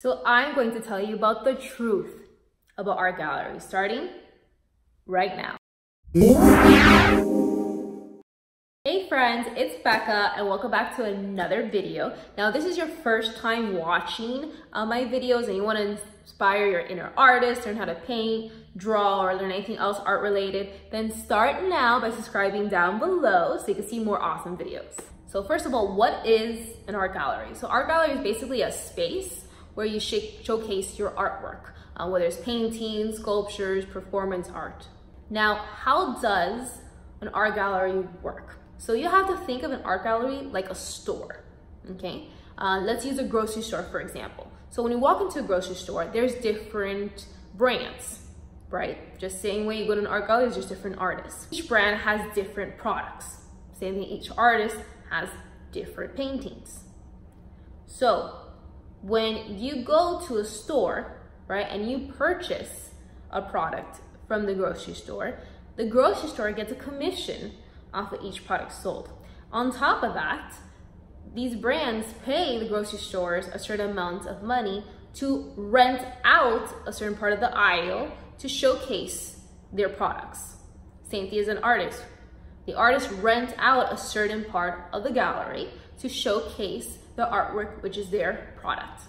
So I'm going to tell you about the truth about art galleries, starting right now. Hey friends, it's Becca and welcome back to another video. Now, this is your first time watching my videos and you want to inspire your inner artist, learn how to paint, draw, or learn anything else art related, then start now by subscribing down below so you can see more awesome videos. So first of all, what is an art gallery? So art gallery is basically a space where you showcase your artwork, whether it's paintings, sculptures, performance art. Now, how does an art gallery work? So you have to think of an art gallery like a store, okay? Let's use a grocery store, for example. So when you walk into a grocery store, there's different brands, right? Just same way you go to an art gallery, there's just different artists. Each brand has different products. Same thing, each artist has different paintings. So when you go to a store, right, and you purchase a product from the grocery store gets a commission off of each product sold. On top of that, these brands pay the grocery stores a certain amount of money to rent out a certain part of the aisle to showcase their products. Same thing as an artist. The artists rent out a certain part of the gallery to showcase the artwork, which is their product.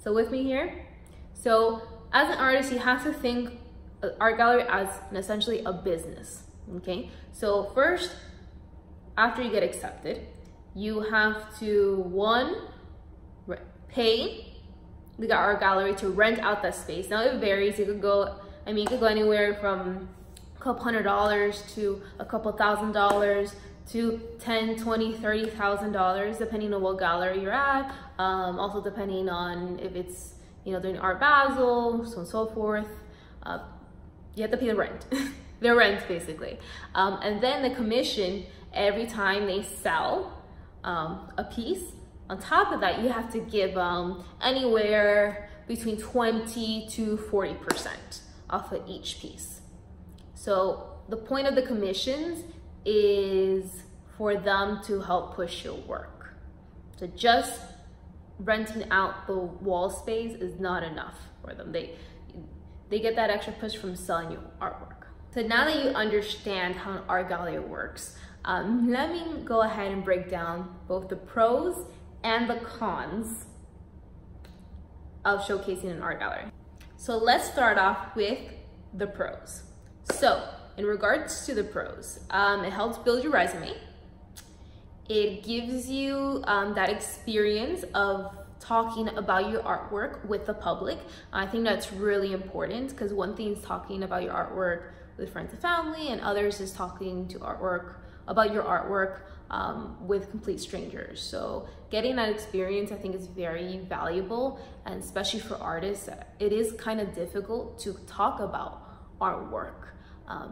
So with me here? So as an artist, you have to think of an art gallery as essentially a business, okay? So first, after you get accepted, you have to, one, pay the art gallery to rent out that space. Now it varies, you could go, I mean, you could go anywhere from a couple $100s to a couple $1,000s to $10,000, $20,000, $30,000, depending on what gallery you're at. Also depending on if it's, you know, doing Art Basel, so on and so forth. You have to pay the rent, their rent basically. And then the commission every time they sell a piece. On top of that, you have to give anywhere between 20 to 40% off of each piece. So the point of the commissions is for them to help push your work. So just renting out the wall space is not enough for them. They get that extra push from selling your artwork. So now that you understand how an art gallery works, let me go ahead and break down both the pros and the cons of showcasing an art gallery. So let's start off with the pros. So in regards to the pros, it helps build your resume. It gives you that experience of talking about your artwork with the public. I think that's really important because one thing is talking about your artwork with friends and family, and others is talking to about your artwork with complete strangers. So getting that experience, I think, is very valuable, and especially for artists, it is kind of difficult to talk about artwork.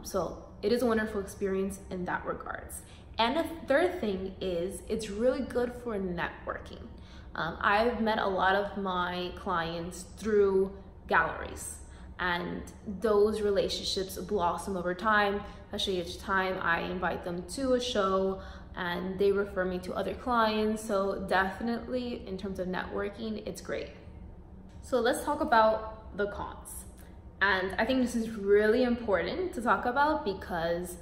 So it is a wonderful experience in that regards. And the third thing is it's really good for networking. I've met a lot of my clients through galleries, and those relationships blossom over time, especially each time I invite them to a show and they refer me to other clients. So definitely in terms of networking, it's great. So let's talk about the cons. And I think this is really important to talk about because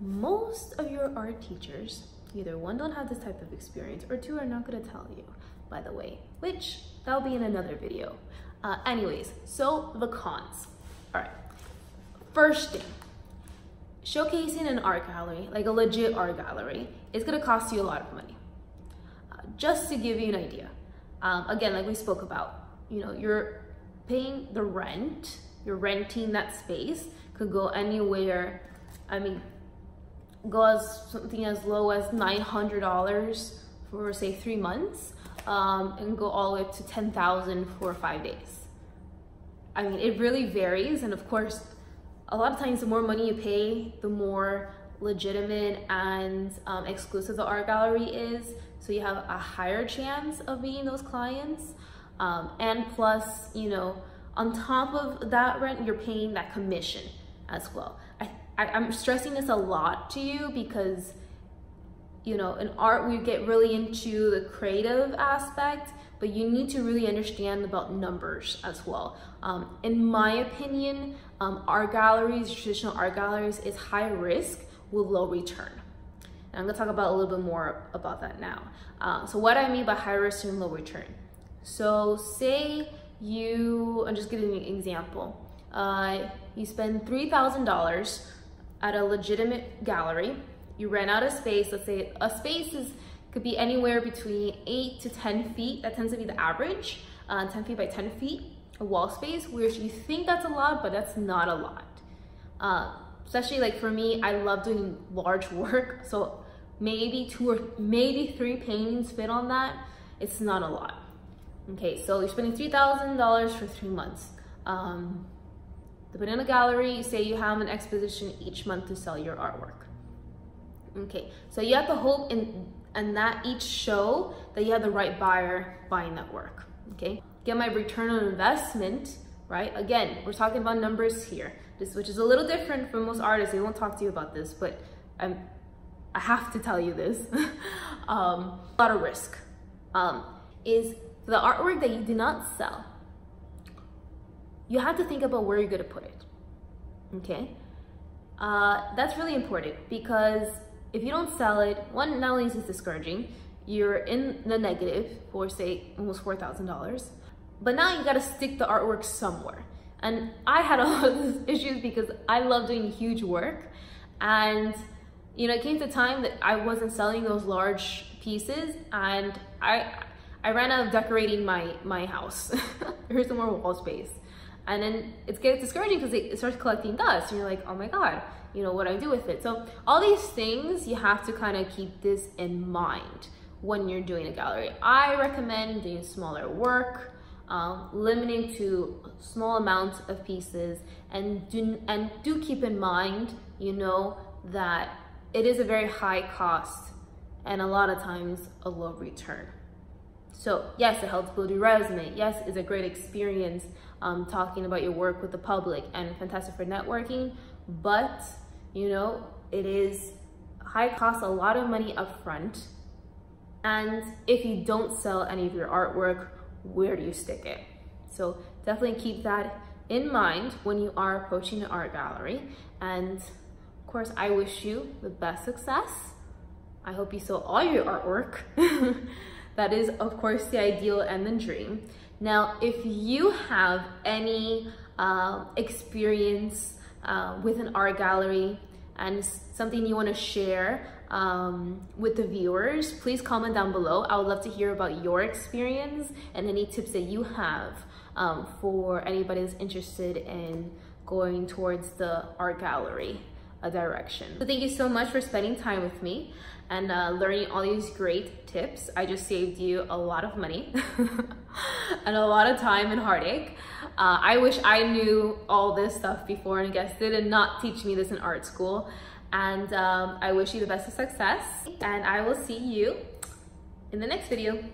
most of your art teachers, either one, don't have this type of experience, or two, are not going to tell you, by the way, which that'll be in another video. Anyways, so the cons. All right, first thing, showcasing an art gallery, like a legit art gallery, is going to cost you a lot of money. Just to give you an idea, again, like we spoke about, you know, you're paying the rent, you're renting that space, could go anywhere, I mean, go as something as low as $900 for, say, 3 months, and go all the way to $10,000 for 5 days. I mean, it really varies, and of course, a lot of times the more money you pay, the more legitimate and exclusive the art gallery is, so you have a higher chance of meeting those clients. And plus, you know, on top of that rent, you're paying that commission as well. I'm stressing this a lot to you because, you know, in art, we get really into the creative aspect, but you need to really understand about numbers as well. In my opinion, art galleries, traditional art galleries, is high risk with low return. And I'm gonna talk about a little bit more about that now. So what I mean by high risk and low return. So say you, I'm just giving you an example. You spend $3,000 at a legitimate gallery. You rent out a space. Let's say a space could be anywhere between 8 to 10 feet. That tends to be the average, 10 feet by 10 feet, a wall space, which you think that's a lot, but that's not a lot. Especially like for me, I love doing large work. So maybe 2 or maybe 3 paintings fit on that. It's not a lot. Okay, so you're spending $3,000 for 3 months. Depending on the gallery, say you have an exposition each month to sell your artwork. Okay, so you have to hope in that each show that you have the right buyer buying that work. Okay, get my return on investment, right? Again, we're talking about numbers here, which is a little different from most artists. They won't talk to you about this, but I have to tell you this. A lot of risk is the artwork that you do not sell. You have to think about where you're gonna put it, okay? That's really important, because if you don't sell it, one, not only is it discouraging, you're in the negative for say almost $4,000, but now you gotta stick the artwork somewhere. And I had all of these issues because I love doing huge work, and you know, it came to time that I wasn't selling those large pieces, and I ran out of decorating my house. Here's some more wall space. And then it's getting discouraging because it starts collecting dust, and you're like, oh my God, you know, what do I do with it? So all these things, you have to kind of keep this in mind when you're doing a gallery. I recommend doing smaller work, limiting to small amounts of pieces, and do keep in mind, you know, that it is a very high cost and a lot of times a low return. So yes, it helps build your resume. Yes, it's a great experience talking about your work with the public and fantastic for networking, but you know, it is high cost, a lot of money up front. And if you don't sell any of your artwork, where do you stick it? So definitely keep that in mind when you are approaching an art gallery. And of course, I wish you the best success. I hope you sell all your artwork. That is, of course, the ideal and the dream. Now, if you have any experience with an art gallery and something you want to share with the viewers, please comment down below. I would love to hear about your experience and any tips that you have for anybody that's interested in going towards the art gallery direction. So thank you so much for spending time with me and learning all these great tips. I just saved you a lot of money and a lot of time and heartache. I wish I knew all this stuff before, and I guess they did not teach me this in art school. And I wish you the best of success, and I will see you in the next video.